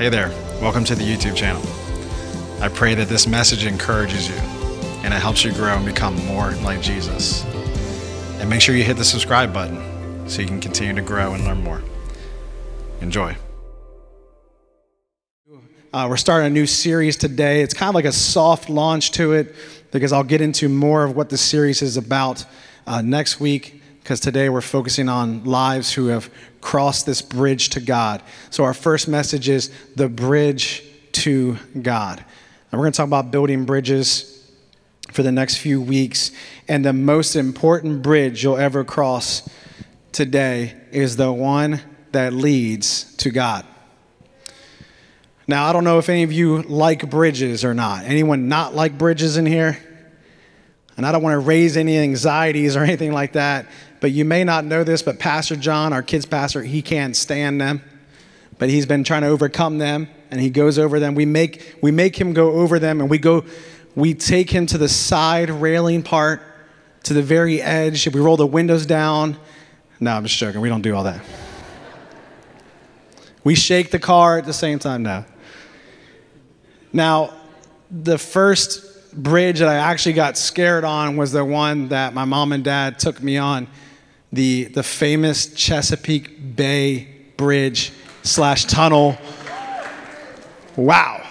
Hey there, welcome to the YouTube channel. I pray that this message encourages you and it helps you grow and become more like Jesus. And make sure you hit the subscribe button so you can continue to grow and learn more. Enjoy. We're starting a new series today. It's kind of like a soft launch to it because I'll get into more of what the series is about next week. Because today we're focusing on lives who have crossed this bridge to God. So our first message is the bridge to God. And we're going to talk about building bridges for the next few weeks. And the most important bridge you'll ever cross today is the one that leads to God. Now, I don't know if any of you like bridges or not. Anyone not like bridges in here? And I don't want to raise any anxieties or anything like that, but you may not know this, but Pastor John, our kids pastor, he can't stand them, but he's been trying to overcome them, and he goes over them. We make him go over them, and we take him to the side railing part, to the very edge. If we roll the windows down, no, I'm just joking. We don't do all that. We shake the car at the same time. No. Now, the first bridge that I actually got scared on was the one that my mom and dad took me on, the famous Chesapeake Bay Bridge / tunnel. Wow.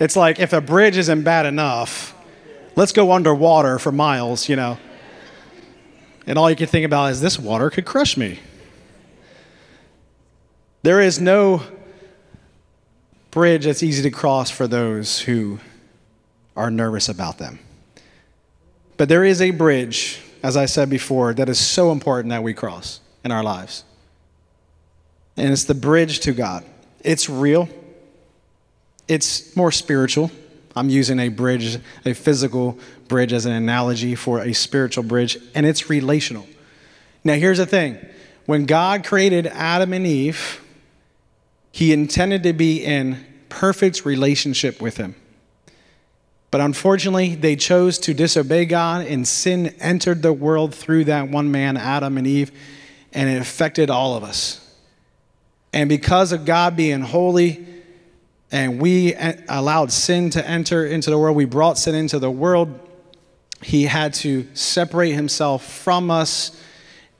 It's like if a bridge isn't bad enough, let's go underwater for miles, you know. And all you can think about is this water could crush me. There is no bridge that's easy to cross for those who are nervous about them. But there is a bridge, as I said before, that is so important that we cross in our lives. And it's the bridge to God. It's real. It's more spiritual. I'm using a bridge, a physical bridge, as an analogy for a spiritual bridge, and it's relational. Now, here's the thing. When God created Adam and Eve, he intended to be in perfect relationship with him. But unfortunately, they chose to disobey God, and sin entered the world through that one man, Adam and Eve, and it affected all of us. And because of God being holy, and we allowed sin to enter into the world, we brought sin into the world, he had to separate himself from us.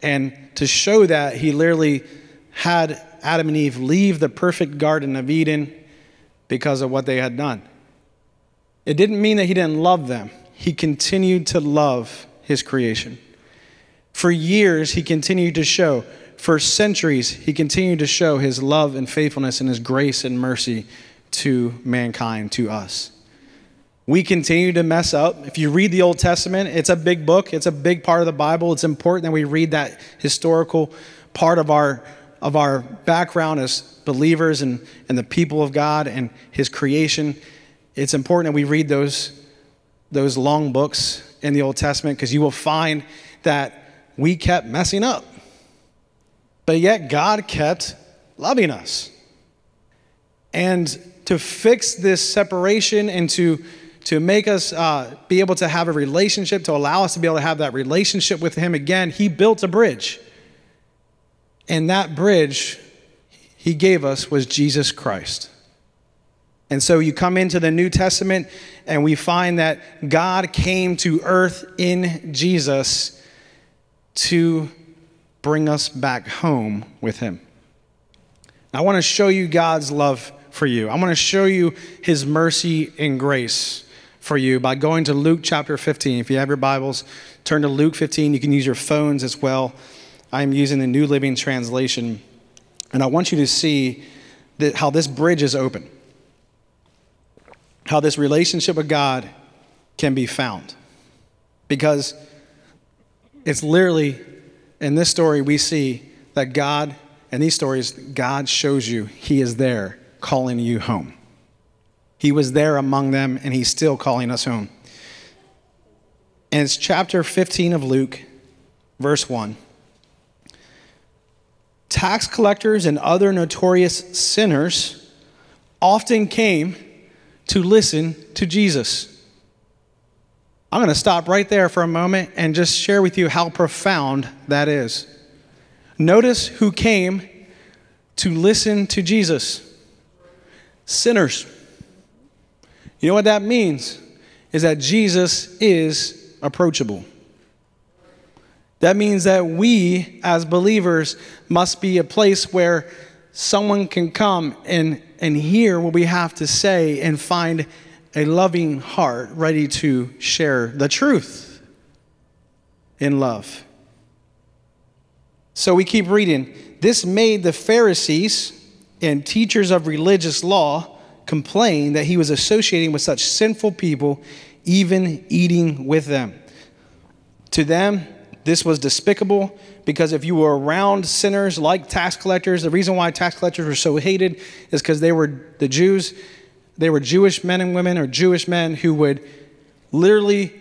And to show that, he literally had Adam and Eve leave the perfect Garden of Eden because of what they had done. It didn't mean that he didn't love them. He continued to love his creation. For years, he continued to show. For centuries, he continued to show his love and faithfulness and his grace and mercy to mankind, to us. We continue to mess up. If you read the Old Testament, it's a big book. It's a big part of the Bible. It's important that we read that historical part of our background as believers and the people of God and his creation. It's important that we read those long books in the Old Testament, because you will find that we kept messing up. But yet God kept loving us. And to fix this separation and to make us be able to have a relationship, to allow us to be able to have that relationship with him again, he built a bridge. And that bridge he gave us was Jesus Christ. And so you come into the New Testament and we find that God came to earth in Jesus to bring us back home with him. I want to show you God's love for you. I want to show you his mercy and grace for you by going to Luke chapter 15. If you have your Bibles, turn to Luke 15. You can use your phones as well. I'm using the New Living Translation. And I want you to see that how this bridge is open. How this relationship with God can be found. Because it's literally, in this story, we see that God, in these stories, God shows you he is there calling you home. He was there among them, and he's still calling us home. And it's chapter 15 of Luke, verse 1. Tax collectors and other notorious sinners often came to listen to Jesus. I'm going to stop right there for a moment and just share with you how profound that is. Notice who came to listen to Jesus. Sinners. You know what that means? Is that Jesus is approachable. That means that we as believers must be a place where someone can come and hear what we have to say and find a loving heart ready to share the truth in love. So we keep reading. This made the Pharisees and teachers of religious law complain that he was associating with such sinful people, even eating with them. To them, this was despicable, because if you were around sinners like tax collectors, the reason why tax collectors were so hated is because they were the Jews. They were Jewish men and women, or Jewish men who would literally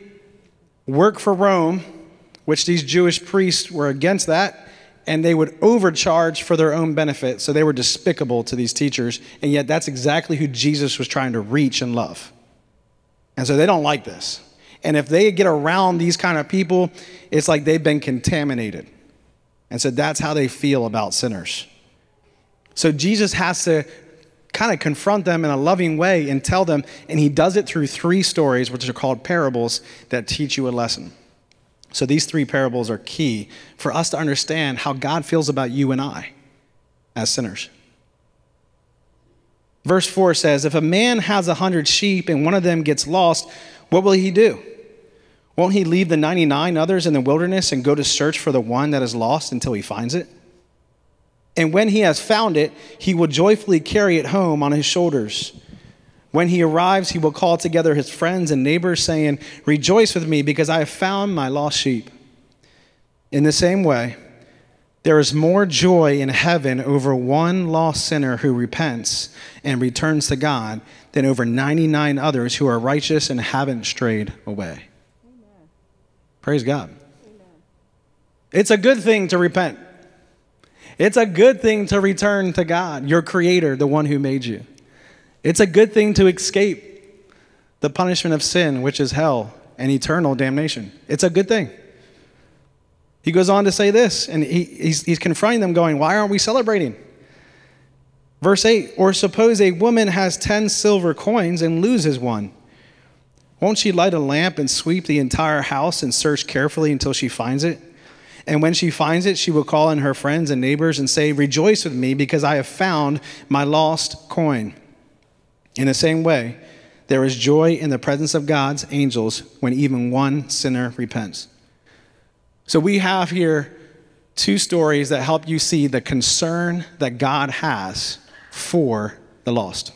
work for Rome, which these Jewish priests were against that, and they would overcharge for their own benefit. So they were despicable to these teachers, and yet that's exactly who Jesus was trying to reach and love. And so they don't like this. And if they get around these kind of people, it's like they've been contaminated. And so that's how they feel about sinners. So Jesus has to kind of confront them in a loving way and tell them, and he does it through three stories, which are called parables, that teach you a lesson. So these three parables are key for us to understand how God feels about you and I as sinners. Verse 4 says, if a man has 100 sheep and one of them gets lost, what will he do? Won't he leave the 99 others in the wilderness and go to search for the one that is lost until he finds it? And when he has found it, he will joyfully carry it home on his shoulders. When he arrives, he will call together his friends and neighbors, saying, rejoice with me, because I have found my lost sheep. In the same way, there is more joy in heaven over one lost sinner who repents and returns to God than over 99 others who are righteous and haven't strayed away. Amen. Praise God. Amen. It's a good thing to repent. It's a good thing to return to God, your creator, the one who made you. It's a good thing to escape the punishment of sin, which is hell and eternal damnation. It's a good thing. He goes on to say this, and he's confronting them going, why aren't we celebrating? Verse 8, or suppose a woman has 10 silver coins and loses one. Won't she light a lamp and sweep the entire house and search carefully until she finds it? And when she finds it, she will call in her friends and neighbors and say, rejoice with me, because I have found my lost coin. In the same way, there is joy in the presence of God's angels when even one sinner repents. So we have here two stories that help you see the concern that God has for the lost.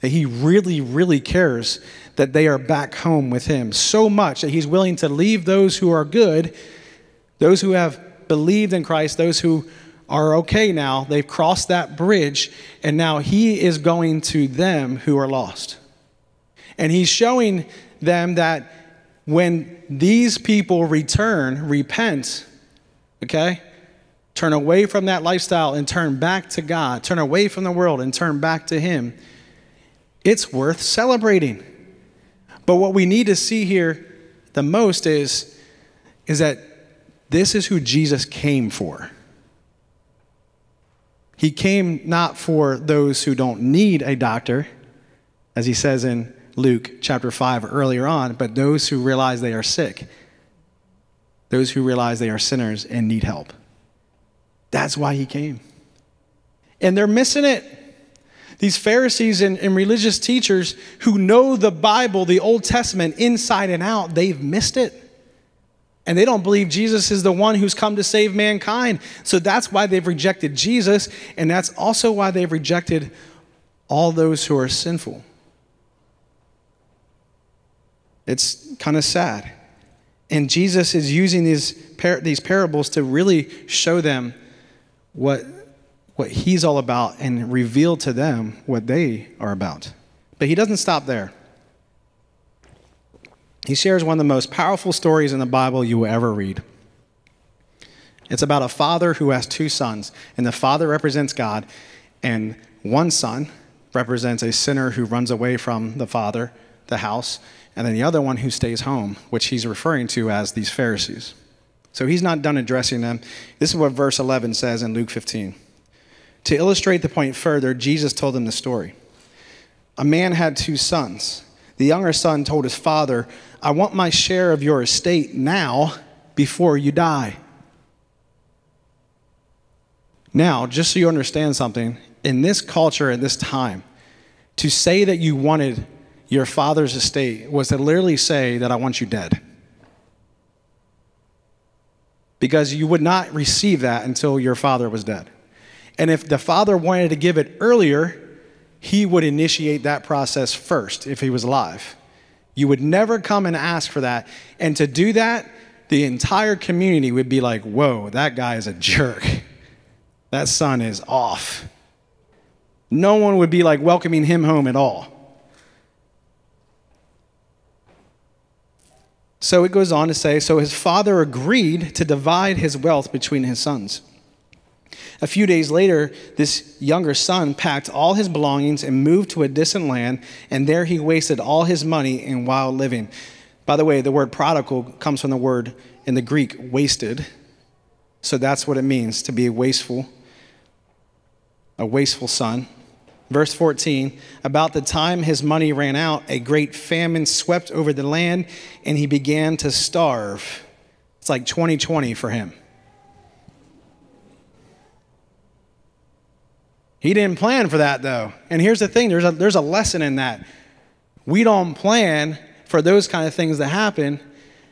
That he really, really cares that they are back home with him, so much that he's willing to leave those who are good, those who have believed in Christ, those who are okay now, they've crossed that bridge, and now he is going to them who are lost. And he's showing them that when these people return, repent, okay, turn away from that lifestyle and turn back to God, turn away from the world and turn back to him, it's worth celebrating. But what we need to see here the most is that this is who Jesus came for. He came not for those who don't need a doctor, as he says in Luke chapter 5 earlier on, but those who realize they are sick, those who realize they are sinners and need help. That's why he came. And they're missing it. These Pharisees and religious teachers who know the Bible, the Old Testament, inside and out, they've missed it. And they don't believe Jesus is the one who's come to save mankind. So that's why they've rejected Jesus, and that's also why they've rejected all those who are sinful. It's kind of sad. And Jesus is using these parables to really show them what he's all about and reveal to them what they are about. But he doesn't stop there. He shares one of the most powerful stories in the Bible you will ever read. It's about a father who has two sons, and the father represents God, and one son represents a sinner who runs away from the father, the house, and then the other one who stays home, which he's referring to as these Pharisees. So he's not done addressing them. This is what verse 11 says in Luke 15. To illustrate the point further, Jesus told him the story. A man had two sons. The younger son told his father, "I want my share of your estate now before you die." Now, just so you understand something, in this culture, at this time, to say that you wanted your father's estate was to literally say that I want you dead. Because you would not receive that until your father was dead. And if the father wanted to give it earlier, he would initiate that process first if he was alive. You would never come and ask for that. And to do that, the entire community would be like, whoa, that guy is a jerk. That son is off. No one would be like welcoming him home at all. So it goes on to say, so his father agreed to divide his wealth between his sons. A few days later, this younger son packed all his belongings and moved to a distant land, and there he wasted all his money in wild living. By the way, the word prodigal comes from the word in the Greek, wasted. So that's what it means to be wasteful, a wasteful son. Verse 14, about the time his money ran out, a great famine swept over the land, and he began to starve. It's like 2020 for him. He didn't plan for that, though. And here's the thing, there's a lesson in that. We don't plan for those kind of things that happen,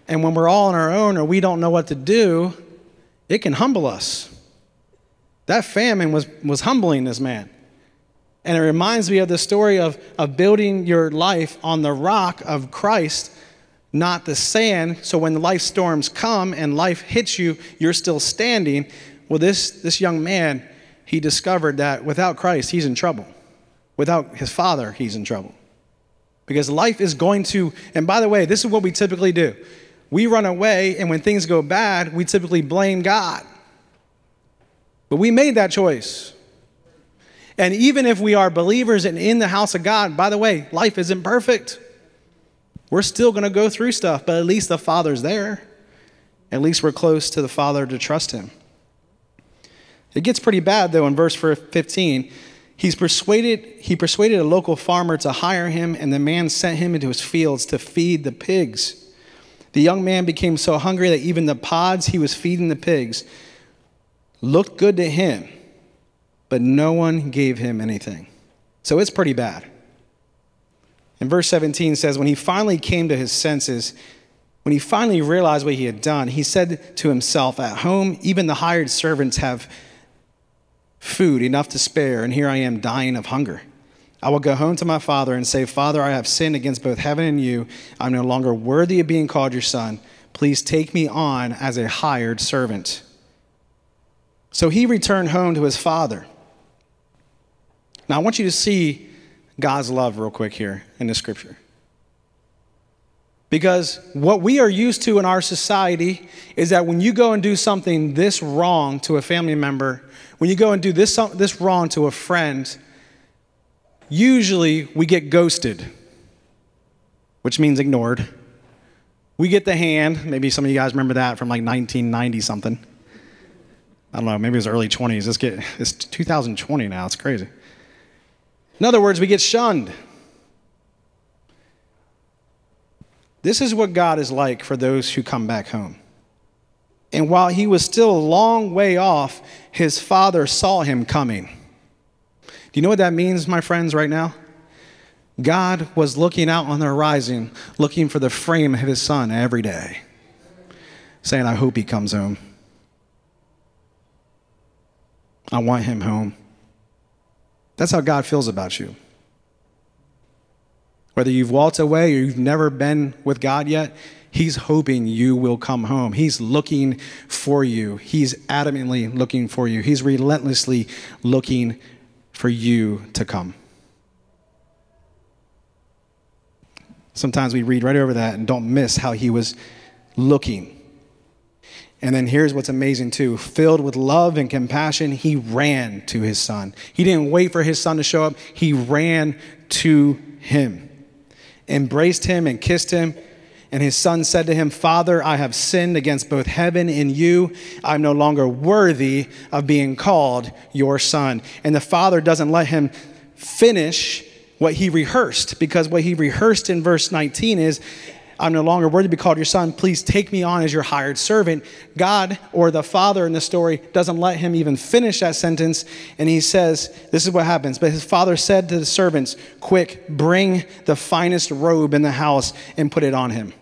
and when we're all on our own or we don't know what to do, it can humble us. That famine was humbling this man. And it reminds me of the story of building your life on the rock of Christ, not the sand, so when the life storms come and life hits you, you're still standing. Well, this young man, he discovered that without Christ, he's in trouble. Without his father, he's in trouble. Because life is going to, and by the way, this is what we typically do. We run away, and when things go bad, we typically blame God. But we made that choice. And even if we are believers and in the house of God, by the way, life isn't perfect. We're still going to go through stuff, but at least the Father's there. At least we're close to the Father to trust him. It gets pretty bad, though, in verse 15. He persuaded a local farmer to hire him, and the man sent him into his fields to feed the pigs. The young man became so hungry that even the pods he was feeding the pigs looked good to him. But no one gave him anything. So it's pretty bad. And verse 17 says, when he finally came to his senses, when he finally realized what he had done, he said to himself, at home, even the hired servants have food enough to spare, and here I am dying of hunger. I will go home to my father and say, Father, I have sinned against both heaven and you. I'm no longer worthy of being called your son. Please take me on as a hired servant. So he returned home to his father. Now, I want you to see God's love real quick here in the scripture. Because what we are used to in our society is that when you go and do something this wrong to a family member, when you go and do this wrong to a friend, usually we get ghosted, which means ignored. We get the hand. Maybe some of you guys remember that from like 1990-something. I don't know, maybe it was early 20s. It's 2020 now. It's crazy. In other words, we get shunned. This is what God is like for those who come back home. And while he was still a long way off, his father saw him coming. Do you know what that means, my friends, right now? God was looking out on the horizon, looking for the frame of his son every day, saying, I hope he comes home. I want him home. That's how God feels about you. Whether you've walked away or you've never been with God yet, he's hoping you will come home. He's looking for you. He's adamantly looking for you. He's relentlessly looking for you to come. Sometimes we read right over that and don't miss how he was looking. And then here's what's amazing too. Filled with love and compassion, he ran to his son. He didn't wait for his son to show up. He ran to him, embraced him and kissed him. And his son said to him, Father, I have sinned against both heaven and you. I'm no longer worthy of being called your son. And the father doesn't let him finish what he rehearsed, because what he rehearsed in verse 19 is, I'm no longer worthy to be called your son. Please take me on as your hired servant. God, or the father in the story, doesn't let him even finish that sentence. And he says, this is what happens. But his father said to the servants, quick, bring the finest robe in the house and put it on him.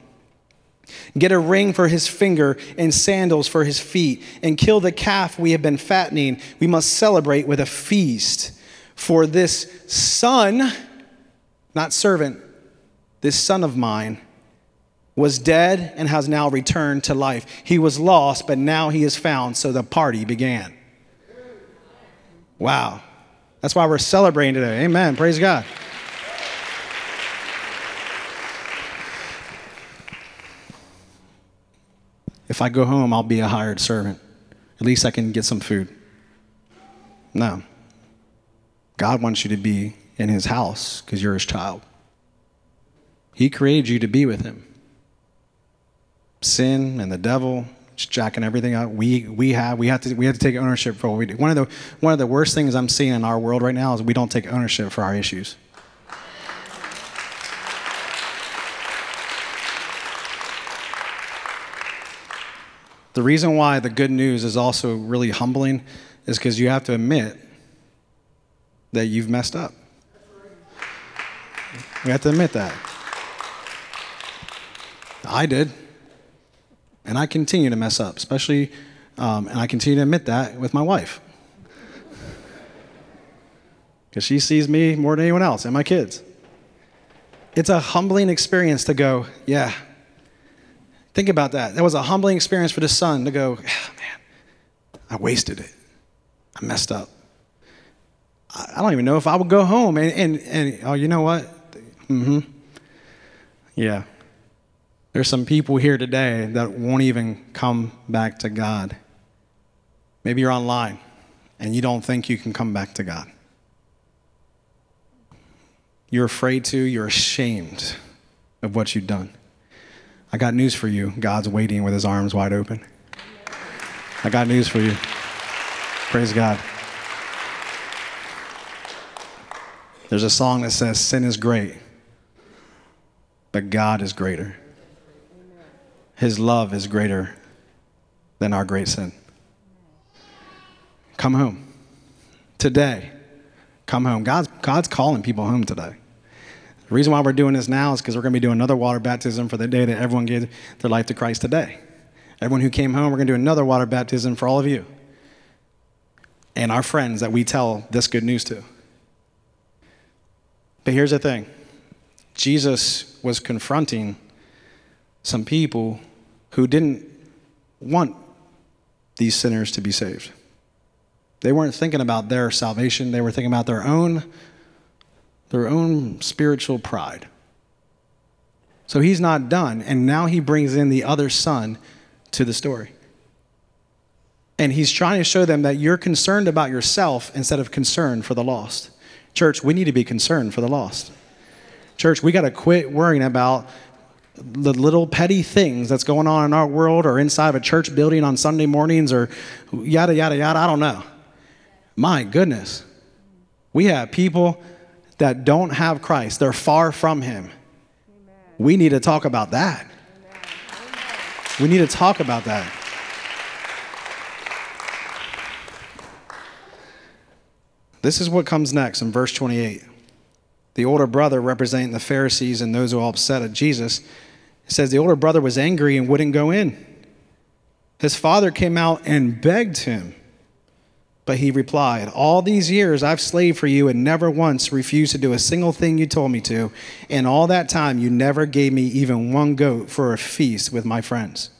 Get a ring for his finger and sandals for his feet, and kill the calf we have been fattening. We must celebrate with a feast. For this son, not servant, this son of mine, was dead and has now returned to life. He was lost, but now he is found. So the party began. Wow. That's why we're celebrating today. Amen. Praise God. If I go home, I'll be a hired servant. At least I can get some food. No. God wants you to be in his house because you're his child. He created you to be with him. Sin and the devil, just jacking everything up. We have to take ownership for what we do. One of the worst things I'm seeing in our world right now is we don't take ownership for our issues. The reason why the good news is also really humbling is because you have to admit that you've messed up. We have to admit that. I did. And I continue to mess up, especially, and I continue to admit that with my wife. Because she sees me more than anyone else and my kids. It's a humbling experience to go, yeah. Think about that. That was a humbling experience for the son to go, oh, man, I wasted it. I messed up. I don't even know if I would go home. And oh, you know what? Mm-hmm. Yeah. There's some people here today that won't even come back to God. Maybe you're online and you don't think you can come back to God. You're afraid to, you're ashamed of what you've done. I got news for you. God's waiting with his arms wide open. I got news for you. Praise God. There's a song that says, sin is great, but God is greater. His love is greater than our great sin. Come home. Today, come home. God's calling people home today. The reason why we're doing this now is because we're going to be doing another water baptism for the day that everyone gave their life to Christ today. Everyone who came home, we're going to do another water baptism for all of you and our friends that we tell this good news to. But here's the thing. Jesus was confronting some people who didn't want these sinners to be saved. They weren't thinking about their salvation. They were thinking about their own spiritual pride. So he's not done. And now he brings in the other son to the story. And he's trying to show them that you're concerned about yourself instead of concern for the lost. Church, we need to be concerned for the lost. Church, we got to quit worrying about the little petty things that's going on in our world or inside of a church building on Sunday mornings or yada, yada, yada. I don't know. My goodness. We have people that don't have Christ. They're far from him. Amen. We need to talk about that. Amen. We need to talk about that. This is what comes next in verse 28. The older brother, representing the Pharisees and those who are upset at Jesus, says the older brother was angry and wouldn't go in. His father came out and begged him, but he replied, all these years I've slaved for you and never once refused to do a single thing you told me to, and all that time you never gave me even one goat for a feast with my friends.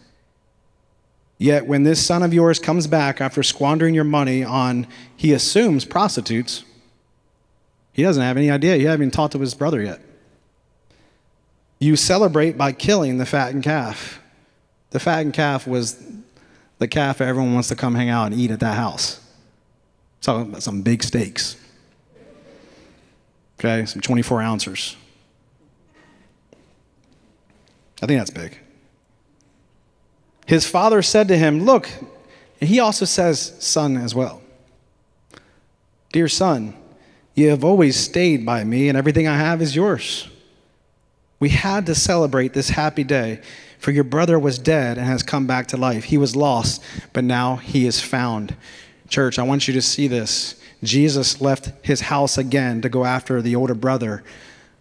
Yet when this son of yours comes back after squandering your money on, he assumes, prostitutes, he doesn't have any idea. He hasn't even talked to his brother yet. You celebrate by killing the fattened calf. The fattened calf was the calf everyone wants to come hang out and eat at that house. Talking about some big steaks. Okay, some 24 ounces. I think that's big. His father said to him, look, and he also says son as well. Dear son, you have always stayed by me, and everything I have is yours. We had to celebrate this happy day, for your brother was dead and has come back to life. He was lost, but now he is found. Church, I want you to see this. Jesus left his house again to go after the older brother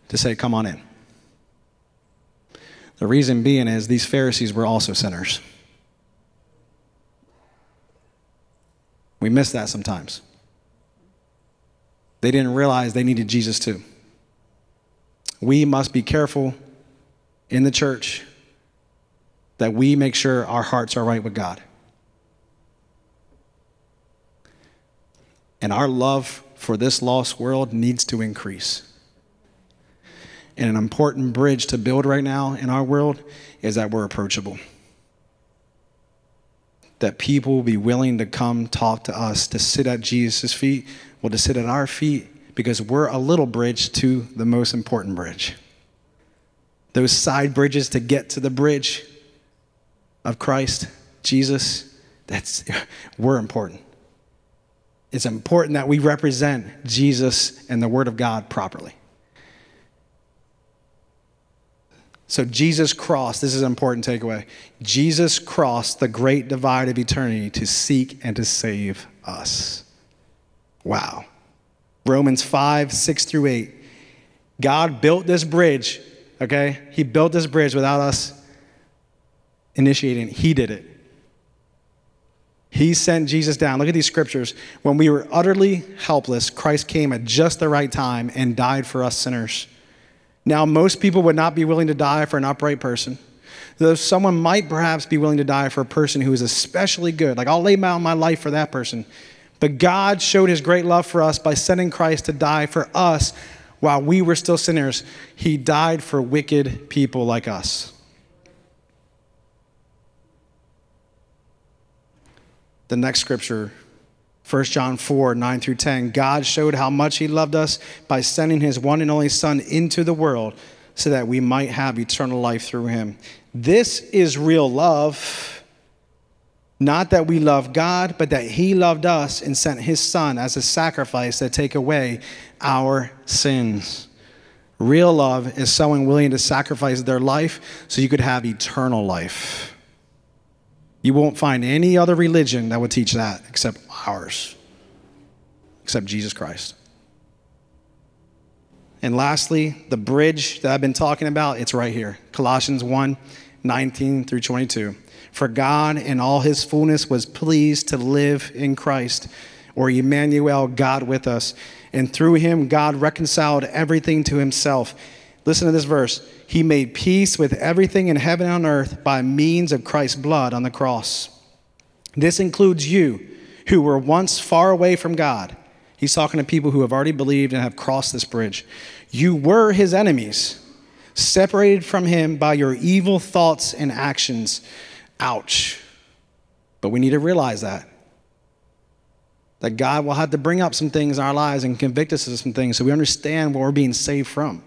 to say, come on in. The reason being is these Pharisees were also sinners. We miss that sometimes. They didn't realize they needed Jesus too. We must be careful in the church that we make sure our hearts are right with God. And our love for this lost world needs to increase. And an important bridge to build right now in our world is that we're approachable. That people will be willing to come talk to us, to sit at Jesus' feet, well, to sit at our feet, because we're a little bridge to the most important bridge. Those side bridges to get to the bridge of Christ, Jesus, we're important. It's important that we represent Jesus and the Word of God properly. So Jesus crossed, this is an important takeaway, Jesus crossed the great divide of eternity to seek and to save us. Wow. Romans 5, 6 through 8. God built this bridge, okay? He built this bridge without us initiating it. He did it. He sent Jesus down. Look at these scriptures. When we were utterly helpless, Christ came at just the right time and died for us sinners. Now, most people would not be willing to die for an upright person, though someone might perhaps be willing to die for a person who is especially good. Like, I'll lay down my life for that person. But God showed his great love for us by sending Christ to die for us while we were still sinners. He died for wicked people like us. The next scripture, 1 John 4, 9 through 10, God showed how much he loved us by sending his one and only son into the world so that we might have eternal life through him. This is real love, not that we love God, but that he loved us and sent his son as a sacrifice to take away our sins. Real love is someone willing to sacrifice their life so you could have eternal life. You won't find any other religion that would teach that except ours, except Jesus Christ. And lastly, the bridge that I've been talking about, it's right here. Colossians 1, 19 through 22. For God in all his fullness was pleased to live in Christ, or Emmanuel, God with us. And through him, God reconciled everything to himself. Listen to this verse. He made peace with everything in heaven and on earth by means of Christ's blood on the cross. This includes you who were once far away from God. He's talking to people who have already believed and have crossed this bridge. You were his enemies, separated from him by your evil thoughts and actions. Ouch. But we need to realize that God will have to bring up some things in our lives and convict us of some things so we understand what we're being saved from.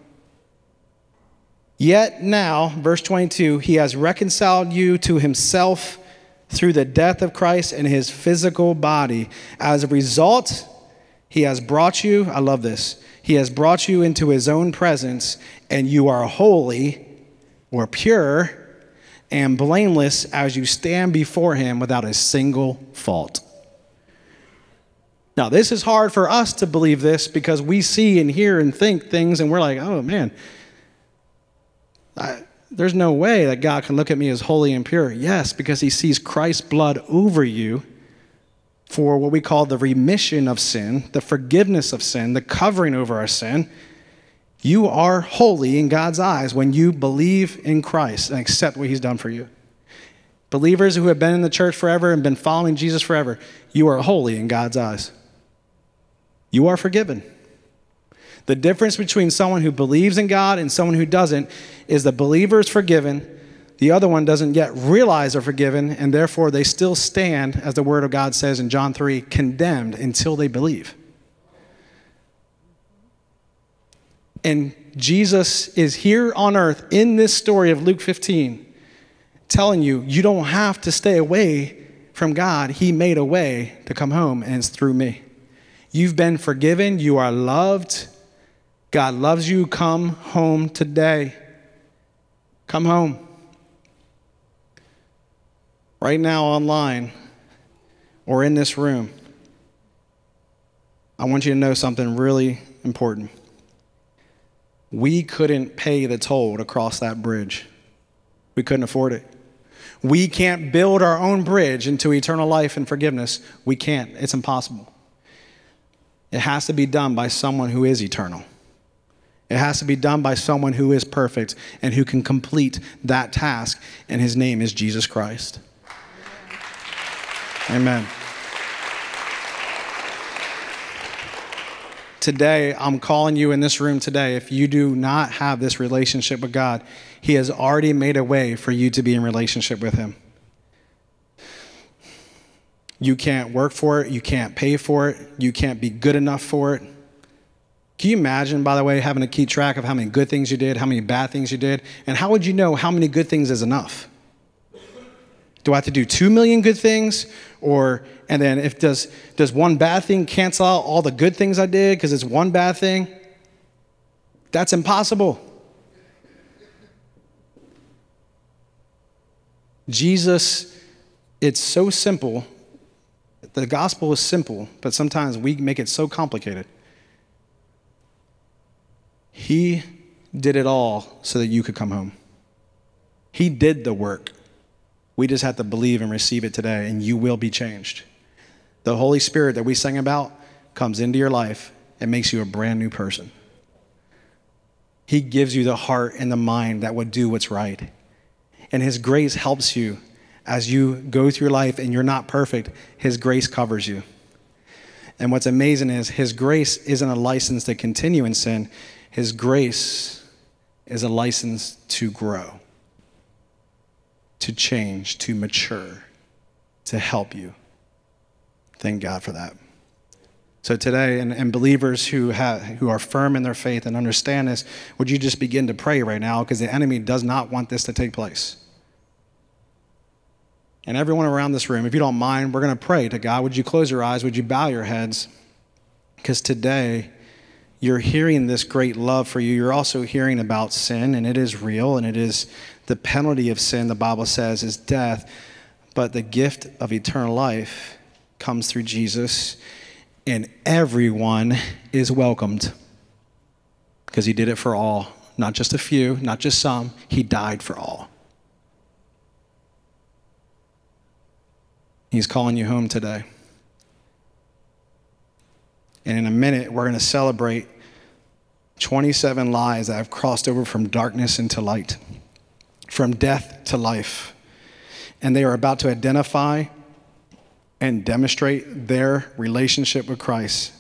Yet now, verse 22, he has reconciled you to himself through the death of Christ in his physical body. As a result, he has brought you, I love this, he has brought you into his own presence, and you are holy or pure and blameless as you stand before him without a single fault. Now, this is hard for us to believe this because we see and hear and think things, and we're like, oh, man, there's no way that God can look at me as holy and pure. Yes, because he sees Christ's blood over you for what we call the remission of sin, the forgiveness of sin, the covering over our sin. You are holy in God's eyes when you believe in Christ and accept what he's done for you. Believers who have been in the church forever and been following Jesus forever, you are holy in God's eyes. You are forgiven. The difference between someone who believes in God and someone who doesn't is the believer is forgiven, the other one doesn't yet realize they're forgiven, and therefore they still stand, as the Word of God says in John 3, condemned until they believe. And Jesus is here on earth in this story of Luke 15 telling you, you don't have to stay away from God. He made a way to come home, and it's through me. You've been forgiven. You are loved. God loves you. Come home today. Come home. Right now online or in this room, I want you to know something really important. We couldn't pay the toll to cross that bridge. We couldn't afford it. We can't build our own bridge into eternal life and forgiveness. We can't. It's impossible. It has to be done by someone who is eternal. It has to be done by someone who is perfect and who can complete that task, and his name is Jesus Christ. Amen. Today, I'm calling you in this room today, if you do not have this relationship with God, he has already made a way for you to be in relationship with him. You can't work for it. You can't pay for it. You can't be good enough for it. Can you imagine, by the way, having to keep track of how many good things you did, how many bad things you did, and how would you know how many good things is enough? Do I have to do 2 million good things, or, and then if does one bad thing cancel out all the good things I did because it's one bad thing? That's impossible. Jesus, it's so simple. The gospel is simple, but sometimes we make it so complicated. He did it all so that you could come home. He did the work. We just have to believe and receive it today, and you will be changed. The Holy Spirit that we sang about comes into your life and makes you a brand new person. He gives you the heart and the mind that would do what's right. And his grace helps you as you go through life and you're not perfect. His grace covers you. And what's amazing is his grace isn't a license to continue in sin. His grace is a license to grow, to change, to mature, to help you. Thank God for that. So today, and believers who are firm in their faith and understand this, would you just begin to pray right now, because the enemy does not want this to take place. And everyone around this room, if you don't mind, we're going to pray to God. Would you close your eyes? Would you bow your heads? Because today, you're hearing this great love for you. You're also hearing about sin, and it is real, and it is the penalty of sin, the Bible says, is death. But the gift of eternal life comes through Jesus, and everyone is welcomed because he did it for all, not just a few, not just some. He died for all. He's calling you home today. And in a minute, we're going to celebrate 27 lives that have crossed over from darkness into light, from death to life. And they are about to identify and demonstrate their relationship with Christ,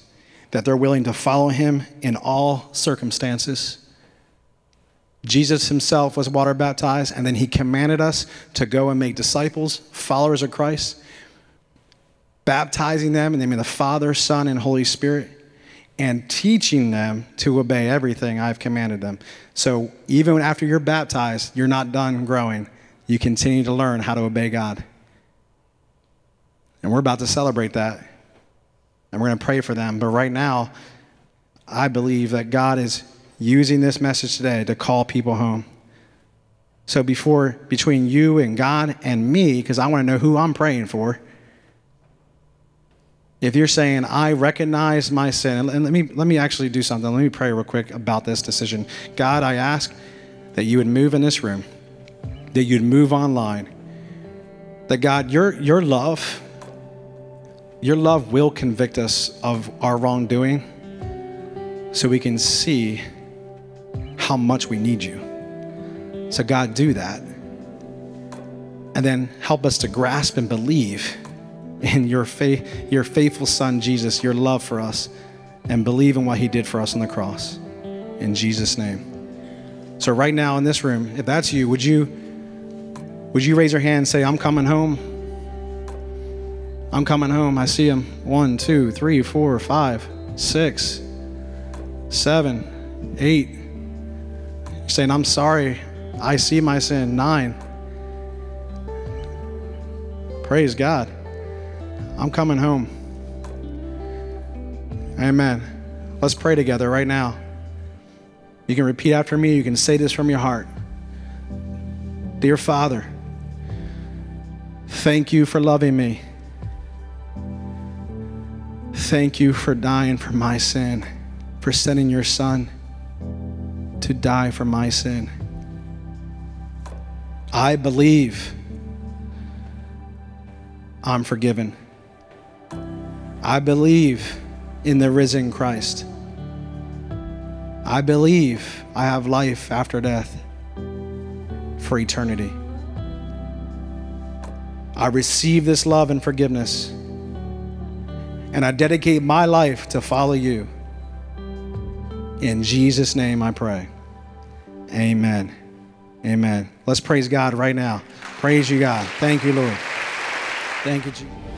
that they're willing to follow him in all circumstances. Jesus himself was water baptized, and then he commanded us to go and make disciples, followers of Christ, baptizing them in the name of the Father, Son, and Holy Spirit, and teaching them to obey everything I've commanded them. So even after you're baptized, you're not done growing. You continue to learn how to obey God. And we're about to celebrate that. And we're going to pray for them. But right now, I believe that God is using this message today to call people home. So between you and God and me, because I want to know who I'm praying for, if you're saying, I recognize my sin, and let me actually do something. Let me pray real quick about this decision. God, I ask that you would move in this room, that you'd move online, that God, your love will convict us of our wrongdoing so we can see how much we need you. So God, do that. And then help us to grasp and believe in your faithful Son, Jesus, your love for us, and believe in what he did for us on the cross. In Jesus' name. So right now in this room, if that's you, would you raise your hand and say, I'm coming home? I'm coming home. I see him. 1, 2, 3, 4, 5, 6, 7, 8, You're saying, I'm sorry. I see my sin. 9. Praise God. I'm coming home. Amen. Let's pray together right now. You can repeat after me. You can say this from your heart. Dear Father, thank you for loving me. Thank you for dying for my sin, for sending your Son to die for my sin. I believe I'm forgiven. I believe in the risen Christ. I believe I have life after death for eternity. I receive this love and forgiveness, and I dedicate my life to follow you. In Jesus' name I pray. Amen. Amen. Let's praise God right now. Praise you, God. Thank you, Lord. Thank you, Jesus.